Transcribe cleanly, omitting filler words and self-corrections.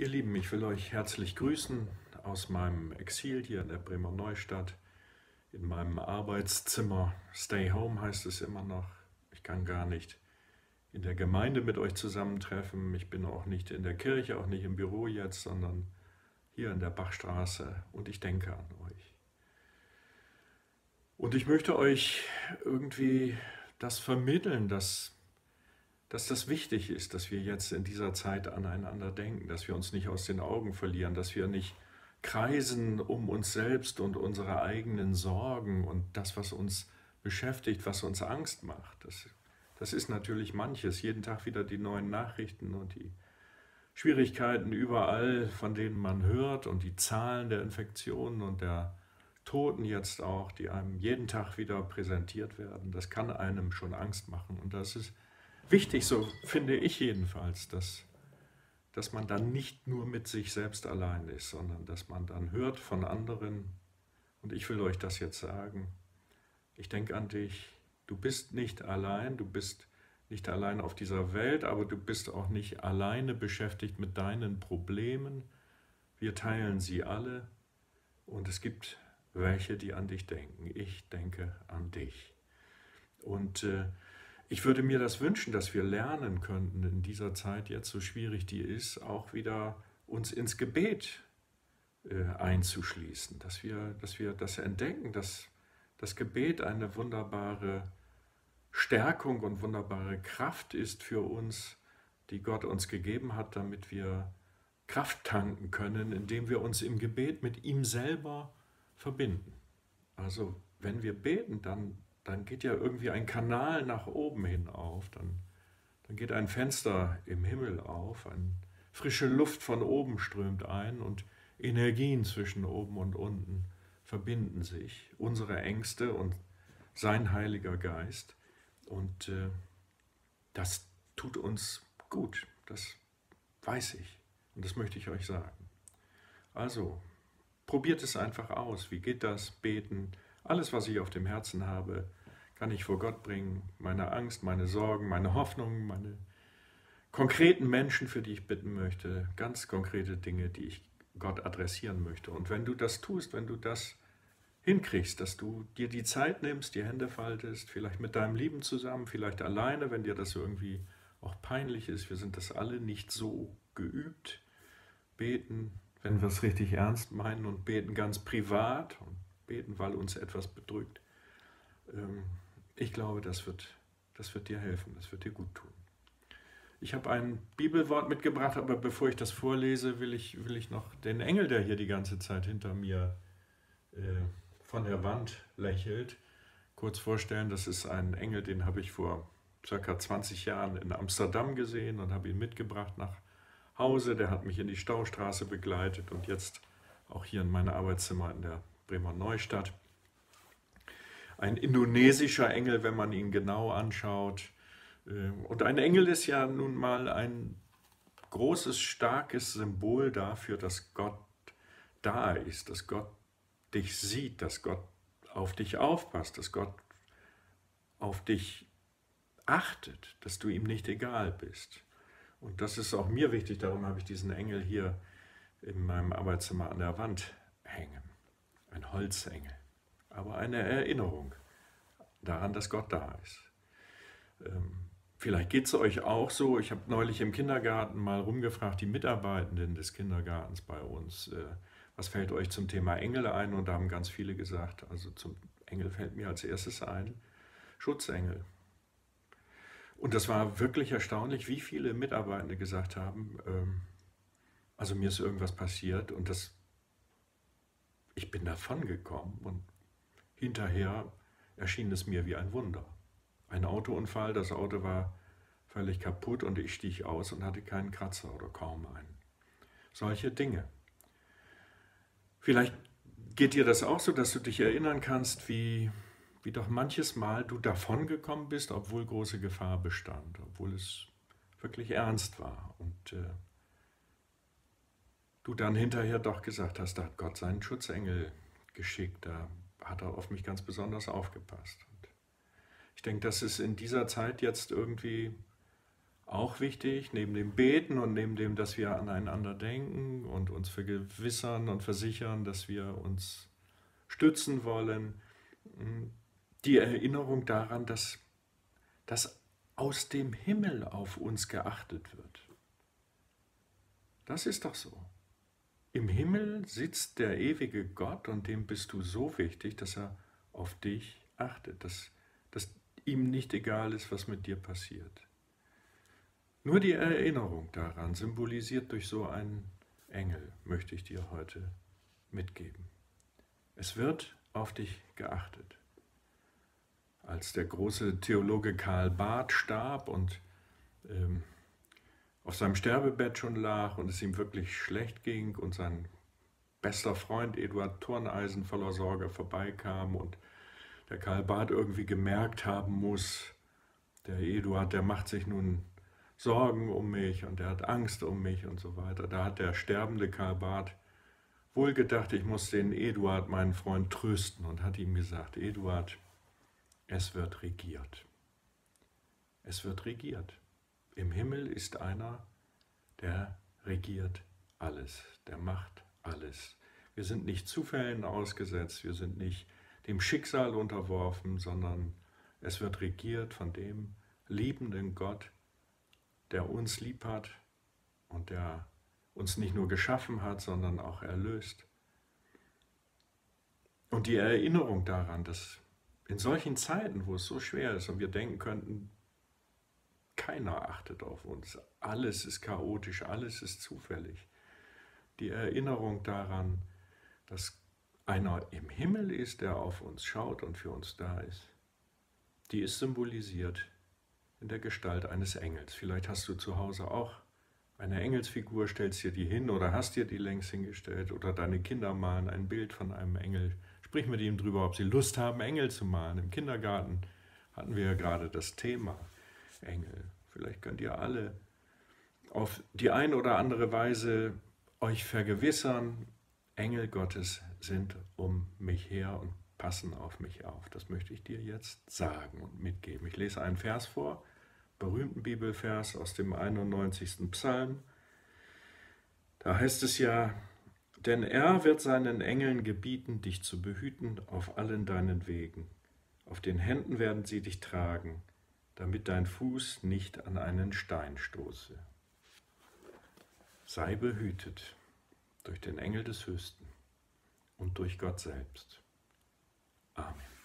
Ihr Lieben, ich will euch herzlich grüßen aus meinem Exil hier in der Bremer Neustadt, in meinem Arbeitszimmer. Stay home heißt es immer noch. Ich kann gar nicht in der Gemeinde mit euch zusammentreffen. Ich bin auch nicht in der Kirche, auch nicht im Büro jetzt, sondern hier in der Bachstraße, und ich denke an euch. Und ich möchte euch irgendwie das vermitteln, dass das wichtig ist, dass wir jetzt in dieser Zeit aneinander denken, dass wir uns nicht aus den Augen verlieren, dass wir nicht kreisen um uns selbst und unsere eigenen Sorgen und das, was uns beschäftigt, was uns Angst macht. Das ist natürlich manches, jeden Tag wieder die neuen Nachrichten und die Schwierigkeiten überall, von denen man hört, und die Zahlen der Infektionen und der Toten jetzt auch, die einem jeden Tag wieder präsentiert werden. Das kann einem schon Angst machen, und das ist wichtig, so finde ich jedenfalls, dass man dann nicht nur mit sich selbst allein ist, sondern dass man dann hört von anderen. Und ich will euch das jetzt sagen. Ich denke an dich. Du bist nicht allein, du bist nicht allein auf dieser Welt, aber du bist auch nicht alleine beschäftigt mit deinen Problemen. Wir teilen sie alle, und es gibt welche, die an dich denken. Ich denke an dich. Und ich würde mir das wünschen, dass wir lernen könnten, in dieser Zeit, jetzt so schwierig die ist, auch wieder uns ins Gebet einzuschließen, dass wir das entdecken, dass das Gebet eine wunderbare Stärkung und wunderbare Kraft ist für uns, die Gott uns gegeben hat, damit wir Kraft tanken können, indem wir uns im Gebet mit ihm selber verbinden. Also wenn wir beten, dann geht ja irgendwie ein Kanal nach oben hin auf, dann geht ein Fenster im Himmel auf, frische Luft von oben strömt ein, und Energien zwischen oben und unten verbinden sich, unsere Ängste und sein Heiliger Geist, und das tut uns gut, das weiß ich und das möchte ich euch sagen. Also probiert es einfach aus, wie geht das, beten. Alles, was ich auf dem Herzen habe, kann ich vor Gott bringen. Meine Angst, meine Sorgen, meine Hoffnungen, meine konkreten Menschen, für die ich bitten möchte, ganz konkrete Dinge, die ich Gott adressieren möchte. Und wenn du das tust, wenn du das hinkriegst, dass du dir die Zeit nimmst, die Hände faltest, vielleicht mit deinem Lieben zusammen, vielleicht alleine, wenn dir das irgendwie auch peinlich ist. Wir sind das alle nicht so geübt. Beten, wenn wir es richtig ernst meinen, und beten ganz privat und beten, weil uns etwas bedrückt. Ich glaube, das wird dir helfen, das wird dir gut tun. Ich habe ein Bibelwort mitgebracht, aber bevor ich das vorlese, will ich noch den Engel, der hier die ganze Zeit hinter mir von der Wand lächelt, kurz vorstellen. Das ist ein Engel, den habe ich vor ca. 20 Jahren in Amsterdam gesehen und habe ihn mitgebracht nach Hause. Der hat mich in die Staustraße begleitet und jetzt auch hier in mein Arbeitszimmer in der Bremer Neustadt. Ein indonesischer Engel, wenn man ihn genau anschaut. Und ein Engel ist ja nun mal ein großes, starkes Symbol dafür, dass Gott da ist, dass Gott dich sieht, dass Gott auf dich aufpasst, dass Gott auf dich achtet, dass du ihm nicht egal bist. Und das ist auch mir wichtig, darum habe ich diesen Engel hier in meinem Arbeitszimmer an der Wand hängen. Ein Holzengel, aber eine Erinnerung daran, dass Gott da ist. Vielleicht geht es euch auch so. Ich habe neulich im Kindergarten mal rumgefragt, die Mitarbeitenden des Kindergartens bei uns, was fällt euch zum Thema Engel ein? Und da haben ganz viele gesagt, also zum Engel fällt mir als erstes ein, Schutzengel. Und das war wirklich erstaunlich, wie viele Mitarbeitende gesagt haben, also mir ist irgendwas passiert und ich bin davon gekommen, und hinterher erschien es mir wie ein Wunder. Ein Autounfall, das Auto war völlig kaputt und ich stieg aus und hatte keinen Kratzer oder kaum einen. Solche Dinge. Vielleicht geht dir das auch so, dass du dich erinnern kannst, wie doch manches Mal du davongekommen bist, obwohl große Gefahr bestand, obwohl es wirklich ernst war. Und du dann hinterher doch gesagt hast, da hat Gott seinen Schutzengel geschickt, da hat er auf mich ganz besonders aufgepasst. Und ich denke, das ist in dieser Zeit jetzt irgendwie auch wichtig, neben dem Beten und neben dem, dass wir aneinander denken und uns vergewissern und versichern, dass wir uns stützen wollen, die Erinnerung daran, dass aus dem Himmel auf uns geachtet wird. Das ist doch so. Im Himmel sitzt der ewige Gott und dem bist du so wichtig, dass er auf dich achtet, dass ihm nicht egal ist, was mit dir passiert. Nur die Erinnerung daran, symbolisiert durch so einen Engel, möchte ich dir heute mitgeben. Es wird auf dich geachtet. Als der große Theologe Karl Barth starb und auf seinem Sterbebett schon lag und es ihm wirklich schlecht ging und sein bester Freund Eduard Thurneisen voller Sorge vorbeikam und der Karl Barth irgendwie gemerkt haben muss, der Eduard, der macht sich nun Sorgen um mich und der hat Angst um mich und so weiter. Da hat der sterbende Karl Barth wohl gedacht, ich muss den Eduard, meinen Freund, trösten und hat ihm gesagt, Eduard, es wird regiert. Es wird regiert. Im Himmel ist einer, der regiert alles, der macht alles. Wir sind nicht Zufällen ausgesetzt, wir sind nicht dem Schicksal unterworfen, sondern es wird regiert von dem liebenden Gott, der uns lieb hat und der uns nicht nur geschaffen hat, sondern auch erlöst. Und die Erinnerung daran, dass in solchen Zeiten, wo es so schwer ist und wir denken könnten, keiner achtet auf uns, alles ist chaotisch, alles ist zufällig. Die Erinnerung daran, dass einer im Himmel ist, der auf uns schaut und für uns da ist, die ist symbolisiert in der Gestalt eines Engels. Vielleicht hast du zu Hause auch eine Engelsfigur, stellst dir die hin oder hast dir die längst hingestellt oder deine Kinder malen ein Bild von einem Engel. Sprich mit ihm drüber, ob sie Lust haben, Engel zu malen. Im Kindergarten hatten wir ja gerade das Thema Engel. Vielleicht könnt ihr alle auf die eine oder andere Weise euch vergewissern, Engel Gottes sind um mich her und passen auf mich auf. Das möchte ich dir jetzt sagen und mitgeben. Ich lese einen Vers vor, berühmten Bibelvers aus dem 91. Psalm. Da heißt es ja, denn er wird seinen Engeln gebieten, dich zu behüten auf allen deinen Wegen. Auf den Händen werden sie dich tragen, damit dein Fuß nicht an einen Stein stoße. Sei behütet durch den Engel des Höchsten und durch Gott selbst. Amen.